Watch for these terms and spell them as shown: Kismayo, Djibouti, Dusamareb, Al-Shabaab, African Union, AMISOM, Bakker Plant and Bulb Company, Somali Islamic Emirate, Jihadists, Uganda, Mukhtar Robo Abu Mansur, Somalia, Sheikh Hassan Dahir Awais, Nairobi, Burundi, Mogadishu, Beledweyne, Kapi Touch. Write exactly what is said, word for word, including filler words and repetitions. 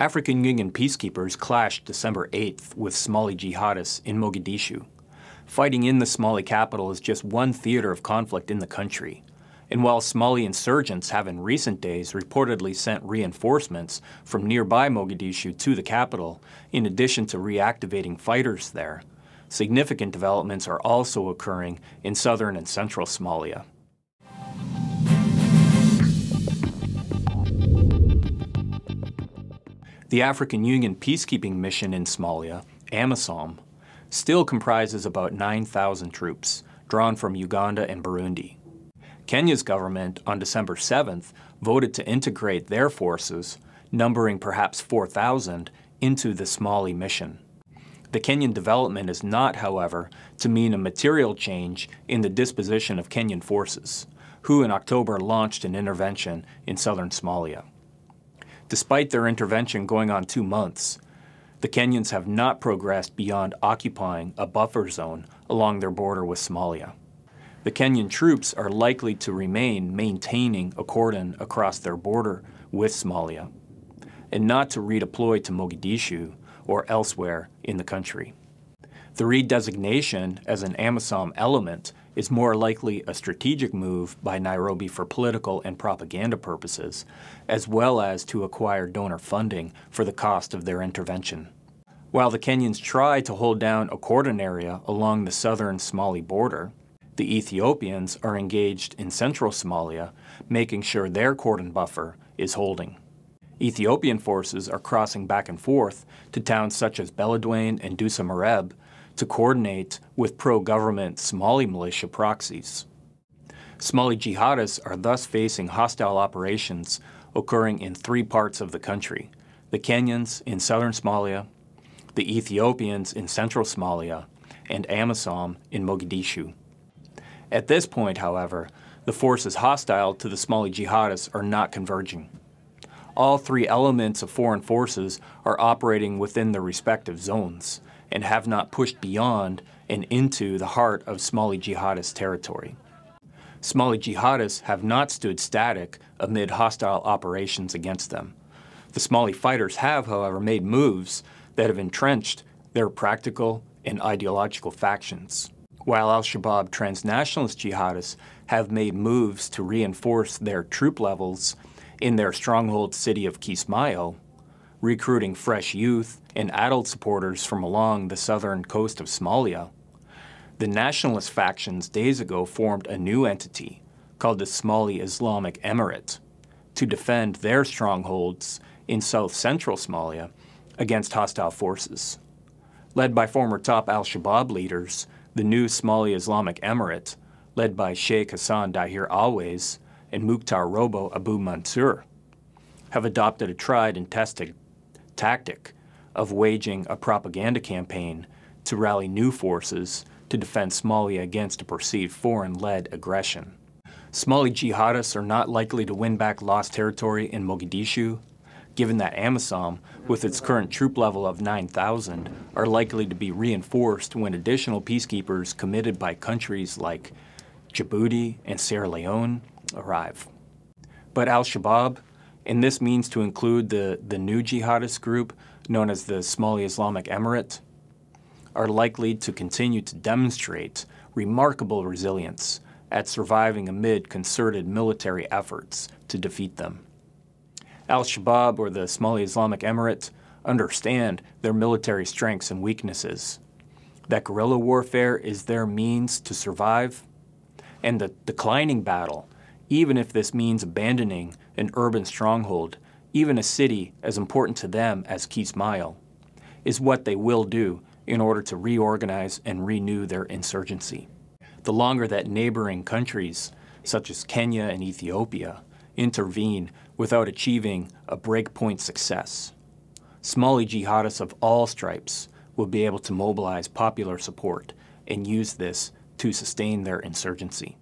African Union peacekeepers clashed December eighth with Somali jihadists in Mogadishu. Fighting in the Somali capital is just one theater of conflict in the country. And while Somali insurgents have in recent days reportedly sent reinforcements from nearby Mogadishu to the capital, in addition to reactivating fighters there, significant developments are also occurring in southern and central Somalia. The African Union peacekeeping mission in Somalia, AMISOM, still comprises about nine thousand troops, drawn from Uganda and Burundi. Kenya's government, on December seventh, voted to integrate their forces, numbering perhaps four thousand, into the Somali mission. The Kenyan development is not, however, to mean a material change in the disposition of Kenyan forces, who in October launched an intervention in southern Somalia. Despite their intervention going on two months, the Kenyans have not progressed beyond occupying a buffer zone along their border with Somalia. The Kenyan troops are likely to remain maintaining a cordon across their border with Somalia and not to redeploy to Mogadishu or elsewhere in the country. The redesignation as an AMISOM element is more likely a strategic move by Nairobi for political and propaganda purposes, as well as to acquire donor funding for the cost of their intervention. While the Kenyans try to hold down a cordon area along the southern Somali border, the Ethiopians are engaged in central Somalia, making sure their cordon buffer is holding. Ethiopian forces are crossing back and forth to towns such as Beledweyne and Dusamareb to coordinate with pro-government Somali militia proxies. Somali jihadists are thus facing hostile operations occurring in three parts of the country: the Kenyans in southern Somalia, the Ethiopians in central Somalia, and AMISOM in Mogadishu. At this point, however, the forces hostile to the Somali jihadists are not converging. All three elements of foreign forces are operating within their respective zones and have not pushed beyond and into the heart of Somali jihadist territory. Somali jihadists have not stood static amid hostile operations against them. The Somali fighters have, however, made moves that have entrenched their practical and ideological factions, while Al-Shabaab transnationalist jihadists have made moves to reinforce their troop levels in their stronghold city of Kismayo, recruiting fresh youth and adult supporters from along the southern coast of Somalia. The nationalist factions days ago formed a new entity called the Somali Islamic Emirate to defend their strongholds in south-central Somalia against hostile forces. Led by former top Al-Shabaab leaders, the new Somali Islamic Emirate, led by Sheikh Hassan Dahir Awais and Mukhtar Robo Abu Mansur, have adopted a tried and tested tactic of waging a propaganda campaign to rally new forces to defend Somalia against a perceived foreign-led aggression. Somali jihadists are not likely to win back lost territory in Mogadishu, given that AMISOM, with its current troop level of nine thousand, are likely to be reinforced when additional peacekeepers committed by countries like Djibouti and Sierra Leone arrive. But Al-Shabaab, and this means to include the, the new jihadist group known as the Somali Islamic Emirate, are likely to continue to demonstrate remarkable resilience at surviving amid concerted military efforts to defeat them. Al-Shabaab or the Somali Islamic Emirate understand their military strengths and weaknesses, that guerrilla warfare is their means to survive, and the declining battle, even if this means abandoning an urban stronghold, even a city as important to them as Kismayo, is what they will do in order to reorganize and renew their insurgency. The longer that neighboring countries, such as Kenya and Ethiopia, intervene without achieving a breakpoint success, Somali jihadists of all stripes will be able to mobilize popular support and use this to sustain their insurgency.